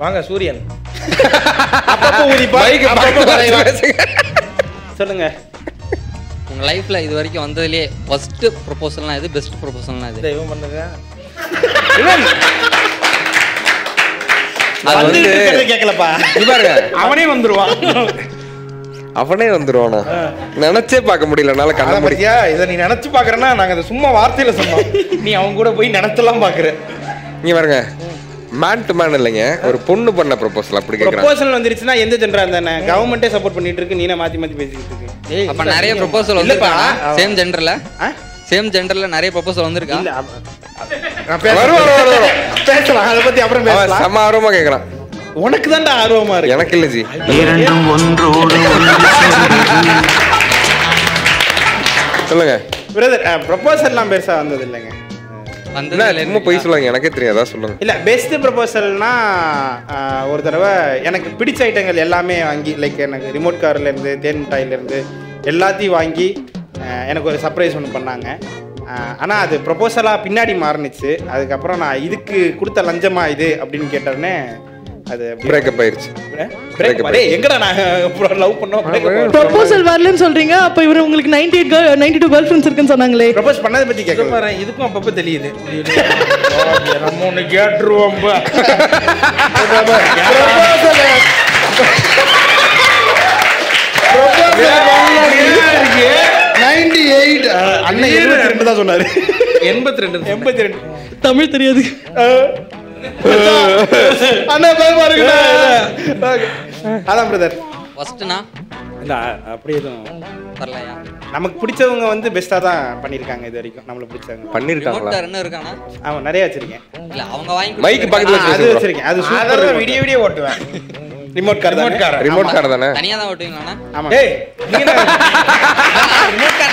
வாங்க சூரியன் அப்பப்போ ஊதிப்பா பைக் அப்பப்போ வரைவா சொல்லுங்க. உங்க லைஃப்ல இது வரைக்கும் வந்ததிலே ஃபர்ஸ்ட் ப்ரொபோசல்னா இது பெஸ்ட் ப்ரொபோசல்னா இது தெய்வம் பண்ணுங்க. அது வந்து கேக்கலப்பா இது பாருங்க அவனே வந்துருவான் அவனே வந்துருவானா நினைச்சே பார்க்க முடியலனால கண்ண முடியா. இதை நீ நினைச்சு பாக்குறேன்னா நாங்க அதை சும்மா வார்த்தையில சொன்னோம். நீ அவங்க கூட போய் நினைச்செல்லாம் பாக்குற. நீ பாருங்க மேன் டு மேன் இல்லைங்க ஒரு பொண்ணு பண்ண ப்ரொபோசல் அப்படி கேக்குறாங்க. ப்ரொபோசல் வந்துருச்சுனா எந்த ஜெண்டரா இருந்தானே கவர்மெண்டே சப்போர்ட் பண்ணிட்டு இருக்கு. நீனா மாத்தி மாத்தி பேசிட்டு இருக்கு. அப்ப நிறைய ப்ரொபோசல் வந்துருப்பா சேம் ஜெண்டர்ல நிறைய ப்ரொபோசல் வந்திருக்கா இல்ல நான் பேசலாம் அத பத்தி அப்புறம் பேசலாம். சம ஆர்வமா கேக்குறான். உனக்கு தான்டா ஆர்வமா இருக்கு எனக்கு இல்ல ஜி. இரண்டும் ஒன்றோடு சொல்லுங்க பிரதர். ப்ரொபோசல்லாம் பெருசா வந்தது இல்லங்க எனக்கே தெரியாதா சொல்லுங்க. இல்ல பெஸ்ட் ப்ரொபோசல்னா ஒரு தடவை எனக்கு பிடிச்ச ஐட்டங்கள் எல்லாமே வாங்கி லைக் எனக்கு ரிமோட் கார்ல இருந்து தேன் மிட்டாயில இருந்து எல்லாத்தையும் வாங்கி எனக்கு ஒரு சர்ப்ரைஸ் ஒன்று பண்ணாங்க. ஆனால் அது ப்ரொபோசலாக பின்னாடி மாறினுச்சு. அதுக்கப்புறம் நான் இதுக்கு கொடுத்த லஞ்சமா இது அப்படின்னு கேட்டோடனே அது பிரேக்கப் ஆயிருச்சு. பிரேக்கப் ஆயே எங்கடா நான் லவ் பண்ணோம் ப்ரொபோசல் வரலன்னு சொல்றீங்க. அப்ப இவரு உங்களுக்கு 98 92 गर्ल फ्रेंड्स இருக்குன்னு சொன்னாங்களே ப்ரொபோஸ் பண்ணாத பத்தி கேக்குறேன் பாறேன். இதுக்கும் அப்பப்ப தெரியுது நம்ம ஒண்ணு கேட்றோம் பா ப்ரொபோசல் 98 அண்ணே 72 தான் சொன்னாரு 82 தமிழ் தெரியாது அண்ணா போய் பாருங்க. அதான் பிரதர் ஃபர்ஸ்ட்னா இல்ல அப்படி எதுவும் வரலையா. நமக்கு பிடிச்சவங்க வந்து பெஸ்டா தான் பண்ணிருக்காங்க இது வரைக்கும். நம்மள பிடிச்சவங்க பண்ணிருக்காங்களா என்ன இருக்கானா ஆமா நிறைய வச்சிருக்கேன். இல்ல அவங்க வாங்கி மைக் பக்கத்துல அது வச்சிருக்கேன். அது சூப்பரா வீடியோ ஓட்டுவேன். ரிமோட் கார் தானே தனியா தான் ஓட்டுவீங்களானா. ஆமா டேய் நீங்க ரிமோட் கார்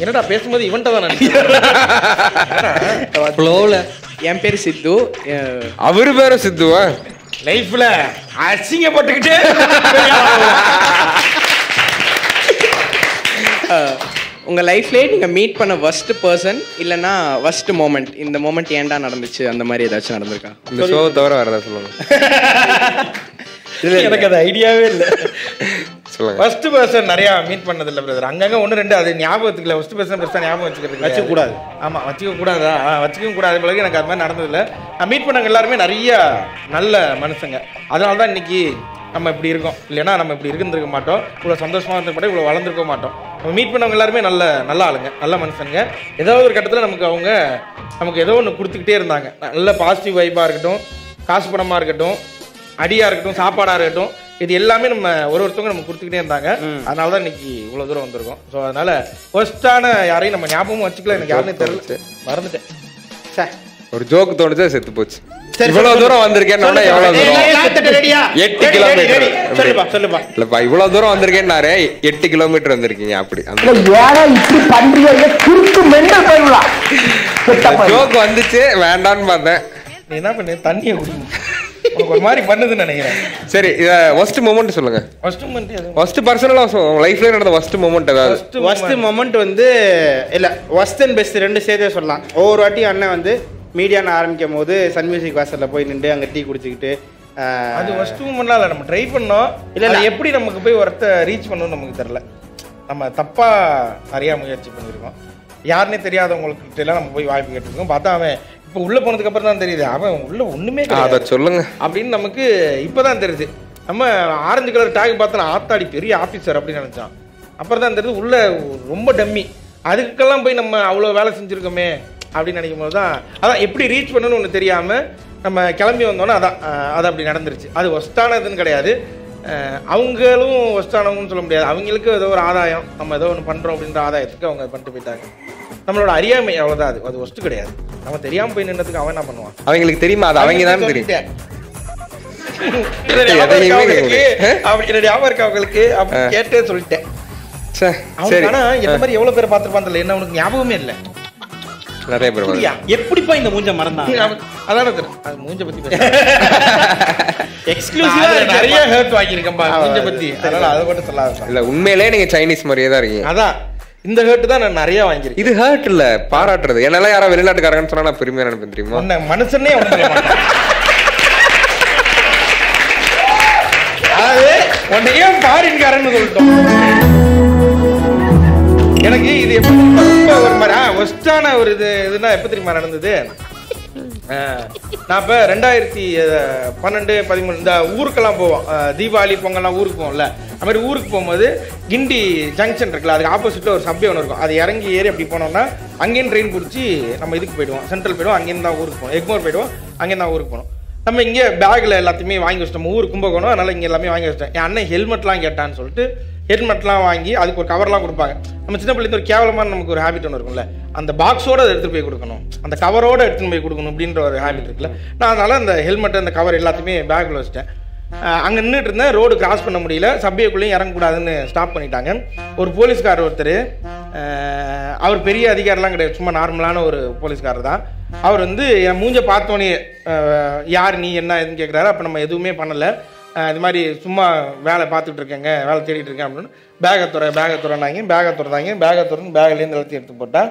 என்னடா பேசும்போது இவன்ட்ட தான் நினைக்கிறேன் ஃப்ளோல. என் பேரு சித்து. அவரு பேரு சித்துவா. லைஃப்ல அசிங்கப்பட்டுக்கிட்டே உங்கள் லைஃப்லேயே நீங்கள் மீட் பண்ண வர்ஸ்ட் பர்சன் இல்லைன்னா வர்ஸ்ட் மோமெண்ட் இந்த மோமெண்ட் ஏன்டா நடந்துச்சு அந்த மாதிரி ஏதாச்சும் நடந்திருக்கா இந்த ஷோ தவிர வேறு ஏதாவது சொல்லுங்க. இல்லை எனக்கு அது ஐடியாவே இல்லை சொல்லுங்கள். ஃபர்ஸ்ட் பர்சன் நிறையா மீட் பண்ணதில்லை பிரதர். அங்கங்கே ஒன்று ரெண்டு அது ஞாபகத்துக்குல ஃபர்ஸ்ட் பர்சன் பெருசாக ஞாபகம் வச்சுக்கிறதுக்கு வச்சுக்கூடாது. ஆமாம் வச்சுக்கக்கூடாதா வச்சுக்கக்கூடாது. பிறகு எனக்கு அது மாதிரி நடந்ததில்லை. நான் மீட் பண்ணவங்க எல்லாருமே நிறையா நல்ல மனுஷங்க. அதனால தான் இன்றைக்கி நம்ம இப்படி இருக்கோம். இல்லைன்னா நம்ம இப்படி இருந்திருக்க மாட்டோம். இவ்வளோ சந்தோஷமாக இருந்த கூட இவ்வளோ வளர்ந்துருக்க மாட்டோம். நம்ம மீட் பண்ணவங்க எல்லாருமே நல்ல ஆளுங்க நல்ல மனுஷனுங்க. ஏதாவது ஒரு கட்டத்தில் நமக்கு ஏதோ ஒன்று கொடுத்துக்கிட்டே இருந்தாங்க. நல்ல பாசிட்டிவ் வைப்பாக இருக்கட்டும் காசு பணமாக இருக்கட்டும் அடியாக இருக்கட்டும் சாப்பாடாக இருக்கட்டும் இது எல்லாமே நம்ம ஒருத்தவங்க நம்ம கொடுத்துக்கிட்டே இருந்தாங்க. அதனால தான் இன்னைக்கு இவ்வளோ தூரம் வந்திருக்கோம். ஸோ அதனால் ஃபர்ஸ்ட்டான யாரையும் நம்ம ஞாபகமும் வச்சுக்கலாம். எனக்கு யாருன்னு தெரிஞ்சு மறந்துட்டேன் சார். ஒரு ஜோக்கு தோணுச்சா செத்து போச்சு. இவ்வளவு தூரம் வந்திருக்கேன் வந்திருக்கேன்னாரு 8 கிலோமீட்டர் வந்திருக்கீங்க. அப்படி ஜோக் வந்துச்சு வேண்டான்னு பார்த்தேன். நீ என்ன பண்ண தண்ணியை ஒரு மாதிரி பண்ணுதுன்னு நினைக்கிறேன். சரி இத ஃபர்ஸ்ட் மொமெண்ட் சொல்லுங்க. ஃபர்ஸ்ட் பர்சனலா உங்க லைஃப்ல நடந்த ஃபர்ஸ்ட் மொமெண்ட் ஏதாவது. ஃபர்ஸ்ட் மொமெண்ட் வந்து இல்ல ஃபர்ஸ்ட் அண்ட் பெஸ்ட் ரெண்டு சேர்த்தே சொல்லலாம். ஒவ்வொரு வாட்டி அண்ணன் வந்து மீடியான்னு ஆரம்பிக்கும் போது சன் மியூசிக் வாசலில் போய் நின்று அங்கே டீ குடிச்சுக்கிட்டு அது ஃபர்ஸ்ட் முன்னால நம்ம ட்ரை பண்ணோம். இல்லை எப்படி நமக்கு போய் ஒருத்த ரீச் பண்ணணும்னு நமக்கு தெரில. நம்ம தப்பாக நிறையா முயற்சி பண்ணியிருக்கோம். யாருன்னே தெரியாதவங்களுக்கு எல்லாம் நம்ம போய் வாய்ப்பு கேட்டிருக்கோம். பார்த்தா அவன் இப்போ உள்ளே போனதுக்கு அப்புறம் தான் தெரியுது அவன் உள்ளே ஒன்றுமே அதை சொல்லுங்க அப்படின்னு நமக்கு இப்போ தான் தெரியுது. நம்ம ஆரஞ்சு கலர் டாக் பார்த்தா நான் ஆத்தாடி பெரிய ஆஃபீஸர் அப்படின்னு நினச்சான். அப்புறம் தான் தெரியுது உள்ளே ரொம்ப டம்மி. அதுக்கெல்லாம் போய் நம்ம அவ்வளோ வேலை செஞ்சுருக்கோமே அப்படின்னு நினைக்கும் போது தான் அதான் எப்படி ரீச் பண்ணணும்னு ஒன்று தெரியாமல் நம்ம கிளம்பி வந்தோன்னா அது அப்படி நடந்துருச்சு. அது ஒஸ்டானதுன்னு கிடையாது. அவங்களும் ஒஸ்டானவங்கன்னு சொல்ல முடியாது. அவங்களுக்கு ஏதோ ஒரு ஆதாயம் நம்ம ஏதோ ஒன்று பண்ணுறோம் அப்படின்ற ஆதாயத்துக்கு அவங்க பண்ணிட்டு போயிட்டாங்க. நம்மளோட அறியாமை அவ்வளோதான். அது ஒஸ்ட்டு கிடையாது. நம்ம தெரியாமல் போய் நின்றதுக்கு அவன் என்ன பண்ணுவான் அவங்களுக்கு தெரியுமா அது அவங்க தான் தெரியும். உண்மையிலே நீங்க சைனீஸ் மாதிரியே தான் இருக்கீங்க. அதான் இந்த ஹர்ட் தான் நான் நிறைய வாங்கிருக்கேன். இது ஹர்ட் இல்ல, பாராட்டுறது. என்னால யாரா வெளிநாட்டுக்காரங்கன்னு சொன்னா நான் பெருமையா நினைப்பேன் தெரியுமா? மனுஷனே உன்னையே பாரின்காரன்னு சொல்லிட்டோம். எனக்கு இது எப்ப ஒரு மாதிரி ஒஸ்டான ஒரு இது இதுனா எப்ப தெரியுமா நடந்தது? நான் இப்போ 2012-13 இந்த ஊருக்கெல்லாம் போவோம். தீபாவளி பொங்கல்லாம் ஊருக்கு போவோம்ல, அது மாதிரி ஊருக்கு போகும்போது கிண்டி ஜங்ஷன் இருக்குல்ல, அதுக்கு ஆப்போசிட்டில் ஒரு சப்வே ஒன்று இருக்கும். அது இறங்கி ஏறி அப்படி போனோம்னா அங்கேயும் ட்ரெயின் பிடிச்சி நம்ம இதுக்கு போயிடுவோம், சென்ட்ரல் போயிடுவோம், அங்கேருந்து தான் ஊருக்கு போகணும், எக்மோர் போயிடுவோம், அங்கேருந்து தான் ஊருக்கு போகணும். நம்ம இங்கே பேக்கில் எல்லாத்தையுமே வாங்கி வச்சிட்டோம், ஊர் கும்பகோணம், அதனால் இங்கே எல்லாமே வாங்கி வச்சிட்டோம். என் அண்ணன் ஹெல்மெட்லாம் கேட்டான்னு சொல்லிட்டு ஹெல்மெட்லாம் வாங்கி அதுக்கு ஒரு கவர்லாம் கொடுப்பாங்க. நம்ம சின்ன பிள்ளைங்க ஒரு கேவலமான நமக்கு ஒரு ஹேபிட் ஒன்று இருக்கும்ல, அந்த பாக்ஸோடு அதை எடுத்துகிட்டு போய் கொடுக்கணும், அந்த கவரோடு எடுத்துகிட்டு போய் கொடுக்கணும் அப்படின்ற ஒரு ஹேபிட் இருக்குல்ல. நான் அதனால் அந்த ஹெல்மெட்டு அந்த கவர் எல்லாத்தையுமே பேக்கில் வச்சிட்டேன். அங்கே நின்றுட்டு இருந்தேன், ரோடு கிராஸ் பண்ண முடியல, சபையக்குள்ளேயும் இறங்கக்கூடாதுன்னு ஸ்டாப் பண்ணிட்டாங்க. ஒரு போலீஸ்கார் ஒருத்தர், அவர் பெரிய அதிகாரிலாம் கிடையாது, சும்மா நார்மலான ஒரு போலீஸ்காரர் தான். அவர் வந்து என் மூஞ்ச பார்த்தோன்னே யார் நீ என்ன எதுன்னு கேட்குறாரு. அப்போ நம்ம எதுவுமே பண்ணலை, இது மாதிரி சும்மா வேலை பார்த்துட்டு இருக்கேங்க, வேலை தேடிட்டு இருக்கேன் அப்படின்னு பேகை துறந்தாங்க பேகை திறந்து பேக்லேருந்து எல்லாத்தையும் எடுத்து போட்டால்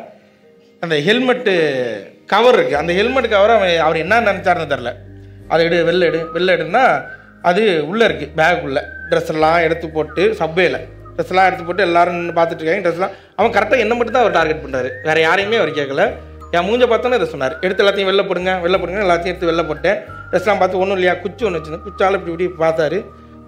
அந்த ஹெல்மெட்டு கவர் இருக்குது. அந்த ஹெல்மெட் கவரை அவர் என்ன நினச்சாருன்னு தெரில, அதை எடு வெளில எடுன்னா அது உள்ளே இருக்குது. பேக்குள்ளே ட்ரெஸ்லாம் எடுத்து போட்டு, சப்வேயில் ட்ரெஸ்லாம் எடுத்து போட்டு எல்லோரும் நின்று பார்த்துட்டு இருக்காங்க. ட்ரெஸ்லாம் அவன் கரெக்டாக என்ன மட்டும் தான் அவர் டார்கெட் பண்ணுறாரு, வேறு யாரையுமே அவர் கேட்கல. என் மூஞ்ச பார்த்தோன்னே இதை சொன்னார், எடுத்து எல்லாத்தையும் வெளில போடுங்க எல்லாத்தையும் எடுத்து வெளில போட்டேன். ட்ரெஸ்லாம் பார்த்து ஒன்றும் இல்லையா, குச்சி ஒன்று வச்சுருந்தேன், குச்சால் இப்படி பார்த்தாரு,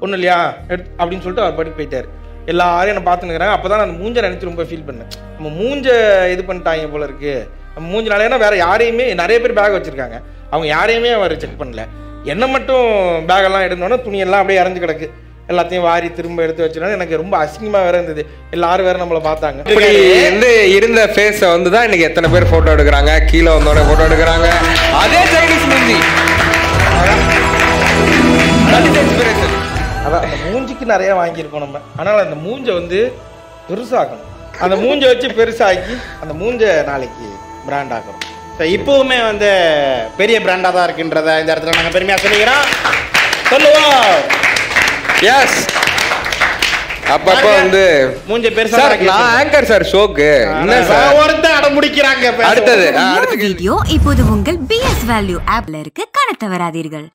ஒன்றும் இல்லையா எடுத்து அப்படின்னு சொல்லிட்டு அவர் பாட்டுக்கு போயிட்டார். எல்லாரையும் என்னை பார்த்துன்னுக்குறாங்க. அப்போ தான் நான் மூஞ்சை நினச்சி ரொம்ப ஃபீல் பண்ணேன், நம்ம மூஞ்ச இது பண்ணிட்டாங்க போல இருக்குது, நம்ம மூஞ்சினால. ஏன்னா வேறு யாரையுமே, நிறைய பேர் பேக் வச்சுருக்காங்க, அவங்க யாரையுமே அவர் செக் பண்ணல. என்ன மட்டும் பேக்கெல்லாம் எடுத்தோன்னா துணியெல்லாம் அப்படியே இறந்து கிடக்கு, எல்லாத்தையும் வாரி திரும்ப எடுத்து வச்சுருந்தோன்னா எனக்கு ரொம்ப அசிங்கமாக வேறு இருந்தது. எல்லாரும் வேறு நம்மளை பார்த்தாங்க. இப்படி வந்து இருந்த ஃபேஸை வந்து தான் இன்றைக்கி எத்தனை பேர் ஃபோட்டோ எடுக்கிறாங்க, கீழே வந்தோட ஃபோட்டோ எடுக்கிறாங்க. அதே சைனீஸ் மூஞ்சி, அதான் அந்த மூஞ்சிக்கு நிறையா வாங்கியிருக்கோம் நம்ம. ஆனால் அந்த மூஞ்சை வந்து பெருசாகணும், அந்த மூஞ்சை வச்சு பெருசாகி அந்த மூஞ்சை நாளைக்கு பிராண்ட் ஆகணும். ஸோ இப்போவுமே வந்து பெரிய பிராண்டாக தான் இருக்குன்றத இந்த இடத்துல நாங்கள் பெருமையாக சொல்லிக்கிறோம், சொல்லுவோம். எஸ், அப்பப்போ வந்து மூஞ்ச பெருசா இருக்கலாம். ஆங்கர் சார் ஷோக்கு ஒருத்தர் அட முடிக்கிறாங்க. அடுத்தது வீடியோ இப்போது உங்கள் BS Value ஆப்ல இருக்கு, காண தவறாதீர்கள்.